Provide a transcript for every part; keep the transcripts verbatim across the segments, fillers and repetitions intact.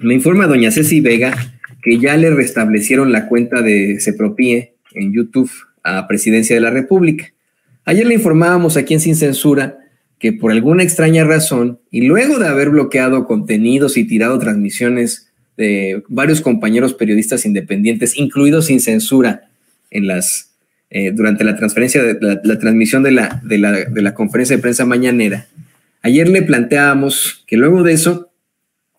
Me informa doña Ceci Vega que ya le restablecieron la cuenta de Cepropie en YouTube a Presidencia de la República. Ayer le informábamos aquí en Sin Censura que por alguna extraña razón, y luego de haber bloqueado contenidos y tirado transmisiones de varios compañeros periodistas independientes, incluidos Sin Censura, en las, eh, durante la, transferencia de, la, la transmisión de la, de, la, de la conferencia de prensa mañanera, ayer le planteábamos que luego de eso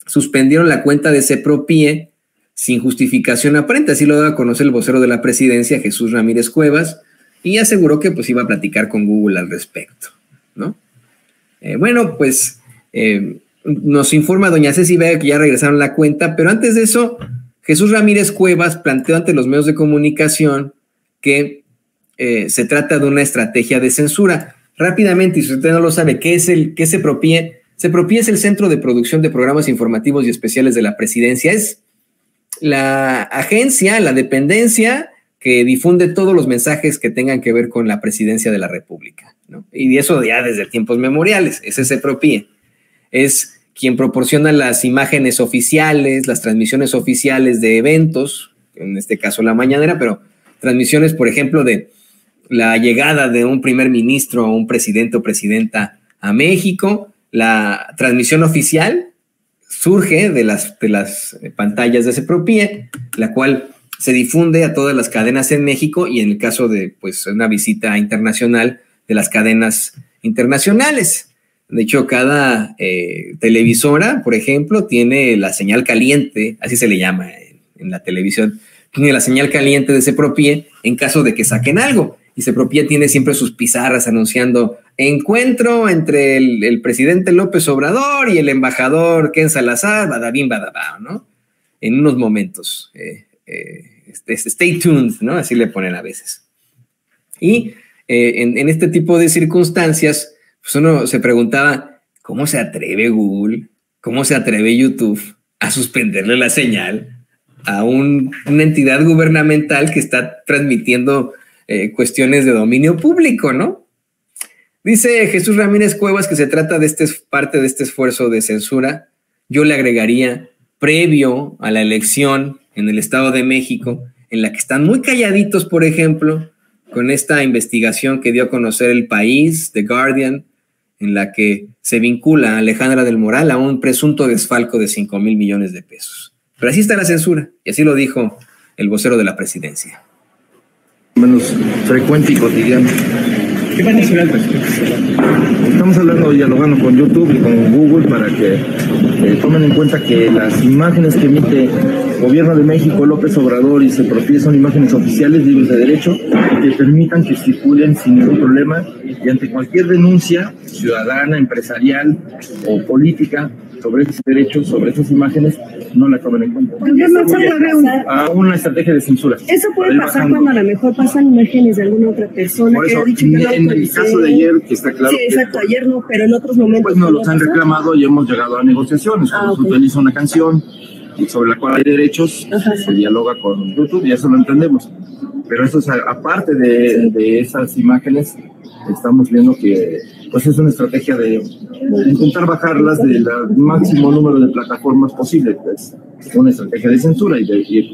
suspendieron la cuenta de Cepropie sin justificación aparente. Así lo daba a conocer el vocero de la presidencia, Jesús Ramírez Cuevas, y aseguró que pues iba a platicar con Google al respecto, ¿no? Eh, bueno, pues eh, nos informa doña Ceci Vega que ya regresaron la cuenta, pero antes de eso, Jesús Ramírez Cuevas planteó ante los medios de comunicación que eh, se trata de una estrategia de censura. Rápidamente, y si usted no lo sabe, ¿qué es el, qué es Cepropie? Cepropie es el Centro de Producción de Programas Informativos y Especiales de la Presidencia. Es la agencia, la dependencia que difunde todos los mensajes que tengan que ver con la presidencia de la República, ¿no? Y eso ya desde tiempos memoriales, ese Cepropie. Es quien proporciona las imágenes oficiales, las transmisiones oficiales de eventos, en este caso La Mañanera, pero transmisiones, por ejemplo, de la llegada de un primer ministro o un presidente o presidenta a México. La transmisión oficial surge de las, de las pantallas de Cepropie, la cual se difunde a todas las cadenas en México y en el caso de pues, una visita internacional de las cadenas internacionales. De hecho, cada eh, televisora, por ejemplo, tiene la señal caliente, así se le llama en, en la televisión, tiene la señal caliente de Cepropie en caso de que saquen algo. Y Cepropie tiene siempre sus pizarras anunciando encuentro entre el, el presidente López Obrador y el embajador Ken Salazar, badabín, badabao, ¿no? En unos momentos, eh, Eh, este, este, stay tuned, ¿no? Así le ponen a veces. Y eh, en, en este tipo de circunstancias, pues uno se preguntaba, ¿cómo se atreve Google? ¿Cómo se atreve YouTube a suspenderle la señal a un, una entidad gubernamental que está transmitiendo eh, cuestiones de dominio público, ¿no? Dice Jesús Ramírez Cuevas que se trata de este, parte de este esfuerzo de censura. Yo le agregaría, previo a la elección en el Estado de México, en la que están muy calladitos, por ejemplo, con esta investigación que dio a conocer El País, The Guardian, en la que se vincula a Alejandra del Moral a un presunto desfalco de cinco mil millones de pesos. Pero así está la censura, y así lo dijo el vocero de la presidencia. Menos frecuente y cotidiano. ¿Qué van a hacer al respecto? Estamos hablando, dialogando con YouTube y con Google para que eh, tomen en cuenta que las imágenes que emite Gobierno de México, López Obrador y Cepropie son imágenes oficiales libres de derecho que permitan que circulen sin ningún problema y ante cualquier denuncia ciudadana, empresarial o política sobre ese derecho, sobre esas imágenes, no la tomen en cuenta. A una estrategia de censura. Eso puede pasar bajando, cuando a lo mejor pasan imágenes de alguna otra persona. Por eso, que ha dicho que en no el caso de ayer, que está claro. Sí, exacto, que, ayer no, pero en otros momentos. Pues nos los han reclamado y hemos llegado a negociaciones. Ah, okay. Se utiliza una canción sobre la cual hay derechos, ajá, sí, se dialoga con YouTube y eso lo entendemos. Pero eso es aparte de, sí, de esas imágenes, estamos viendo que pues es una estrategia de intentar bajarlas del máximo número de plataformas posible. Es pues, una estrategia de censura y de ir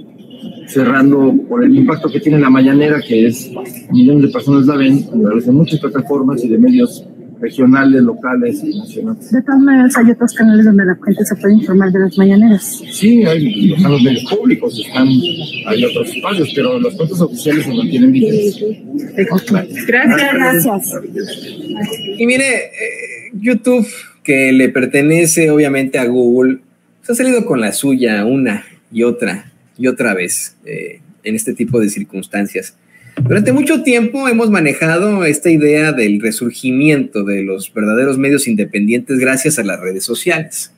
cerrando por el impacto que tiene La Mañanera, que es millones de personas la ven a través de muchas plataformas y de medios regionales, locales y nacionales. De todas maneras, hay otros canales donde la gente se puede informar de las mañaneras. Sí, hay, están los medios públicos, están, hay otros espacios, pero las cuentas oficiales se mantienen vigentes. Gracias, gracias. Y mire, eh, YouTube, que le pertenece obviamente a Google, se ha salido con la suya una y otra y otra vez eh, en este tipo de circunstancias. Durante mucho tiempo hemos manejado esta idea del resurgimiento de los verdaderos medios independientes gracias a las redes sociales.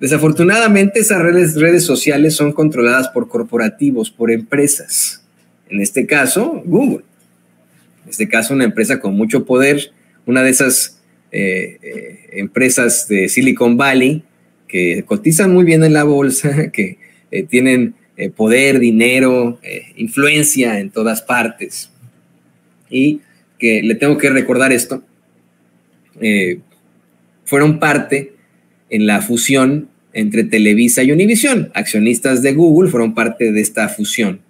Desafortunadamente, esas redes, redes sociales son controladas por corporativos, por empresas. En este caso, Google. En este caso, una empresa con mucho poder, una de esas eh, eh, empresas de Silicon Valley que cotizan muy bien en la bolsa, que eh, tienen Eh, poder, dinero, eh, influencia en todas partes. Y que le tengo que recordar esto, eh, fueron parte en la fusión entre Televisa y Univisión, accionistas de Google, fueron parte de esta fusión.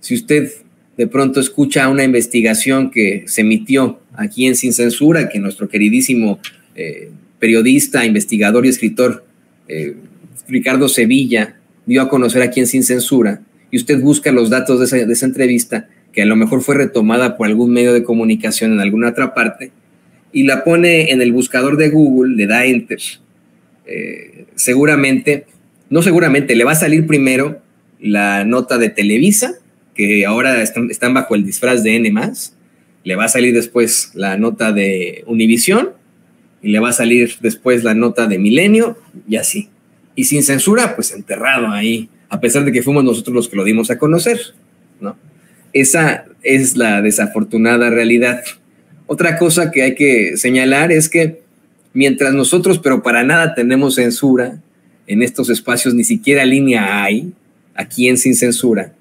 Si usted de pronto escucha una investigación que se emitió aquí en Sin Censura, que nuestro queridísimo eh, periodista, investigador y escritor eh, Ricardo Sevilla dio a conocer aquí en Sin Censura, y usted busca los datos de esa, de esa entrevista, que a lo mejor fue retomada por algún medio de comunicación en alguna otra parte, y la pone en el buscador de Google, le da Enter, eh, seguramente, no seguramente, le va a salir primero la nota de Televisa, que ahora están, están bajo el disfraz de N más, le va a salir después la nota de Univisión, y le va a salir después la nota de Milenio, y así. Y Sin Censura, pues enterrado ahí, a pesar de que fuimos nosotros los que lo dimos a conocer, ¿no? Esa es la desafortunada realidad. Otra cosa que hay que señalar es que mientras nosotros, pero para nada tenemos censura, en estos espacios ni siquiera línea hay, aquí en Sin Censura,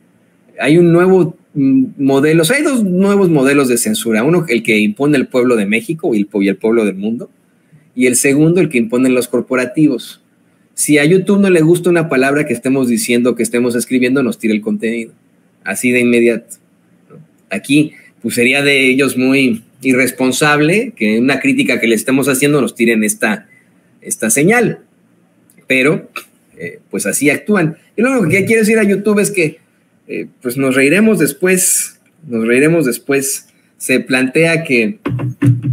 hay un nuevo modelo, o sea, hay dos nuevos modelos de censura. Uno, el que impone el pueblo de México y el pueblo del mundo. Y el segundo, el que imponen los corporativos. Si a YouTube no le gusta una palabra que estemos diciendo, que estemos escribiendo, nos tira el contenido. Así de inmediato. Aquí, pues sería de ellos muy irresponsable que una crítica que le estemos haciendo nos tiren esta, esta señal. Pero, eh, pues así actúan. Y lo único que quiero decir a YouTube es que Eh, pues nos reiremos después, nos reiremos después. Se plantea que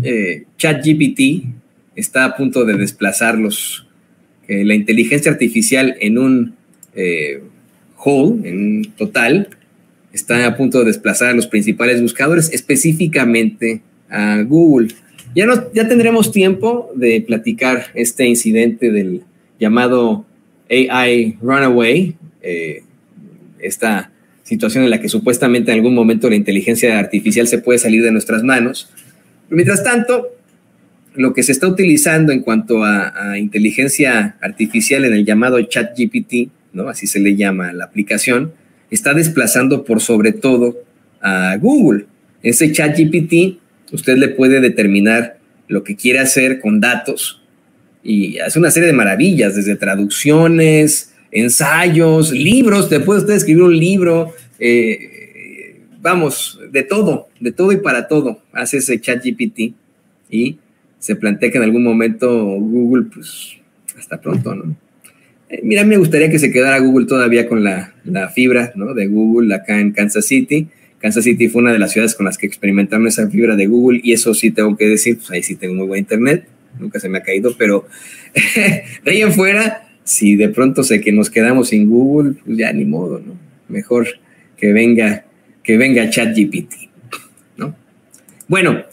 eh, ChatGPT está a punto de desplazarlos, que eh, la inteligencia artificial en un eh, whole, en un total, está a punto de desplazar a los principales buscadores, específicamente a Google. Ya, no, ya tendremos tiempo de platicar este incidente del llamado A I Runaway, eh, esta situación en la que supuestamente en algún momento la inteligencia artificial se puede salir de nuestras manos. Pero mientras tanto, lo que se está utilizando en cuanto a, a inteligencia artificial en el llamado ChatGPT, ¿no? Así se le llama la aplicación, está desplazando por sobre todo a Google. Ese ChatGPT usted le puede determinar lo que quiere hacer con datos y hace una serie de maravillas, desde traducciones, ensayos, libros, te puede usted escribir un libro, eh, vamos, de todo, de todo y para todo, hace ese ChatGPT y se plantea que en algún momento Google, pues, hasta pronto, ¿no? Eh, mira, me gustaría que se quedara Google todavía con la, la fibra, ¿no? De Google acá en Kansas City. Kansas City fue una de las ciudades con las que experimentaron esa fibra de Google y eso sí tengo que decir, pues ahí sí tengo muy buen internet, nunca se me ha caído, pero de ahí en fuera, si de pronto sé que nos quedamos sin Google, pues ya ni modo, ¿no? Mejor que venga, que venga ChatGPT, ¿no? Bueno,